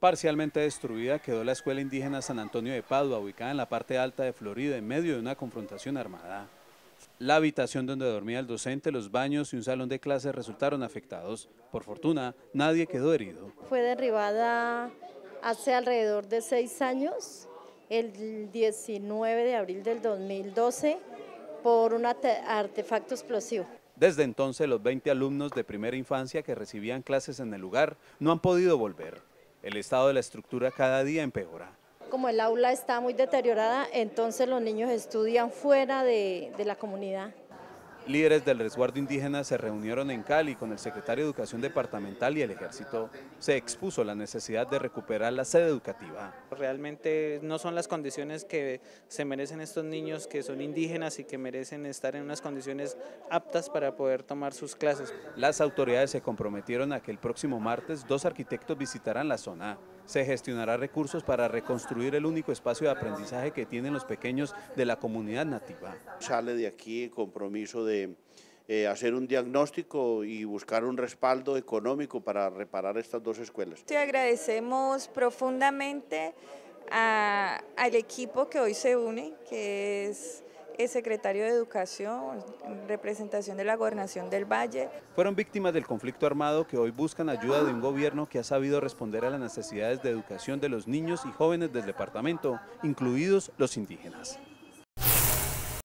Parcialmente destruida quedó la escuela indígena San Antonio de Padua, ubicada en la parte alta de Florida, en medio de una confrontación armada. La habitación donde dormía el docente, los baños y un salón de clases resultaron afectados. Por fortuna, nadie quedó herido. Fue derribada hace alrededor de 6 años, el 19 de abril del 2012, por un artefacto explosivo. Desde entonces, los 20 alumnos de primera infancia que recibían clases en el lugar no han podido volver. El estado de la estructura cada día empeora. Como el aula está muy deteriorada, entonces los niños estudian fuera de la comunidad. Líderes del resguardo indígena se reunieron en Cali con el secretario de Educación Departamental y el Ejército. Se expuso la necesidad de recuperar la sede educativa. Realmente no son las condiciones que se merecen estos niños, que son indígenas y que merecen estar en unas condiciones aptas para poder tomar sus clases. Las autoridades se comprometieron a que el próximo martes 2 arquitectos visitarán la zona. Se gestionará recursos para reconstruir el único espacio de aprendizaje que tienen los pequeños de la comunidad nativa. Sale de aquí el compromiso de hacer un diagnóstico y buscar un respaldo económico para reparar estas 2 escuelas. Te agradecemos profundamente al equipo que hoy se une, que es el secretario de Educación, en representación de la Gobernación del Valle. Fueron víctimas del conflicto armado que hoy buscan ayuda de un gobierno que ha sabido responder a las necesidades de educación de los niños y jóvenes del departamento, incluidos los indígenas.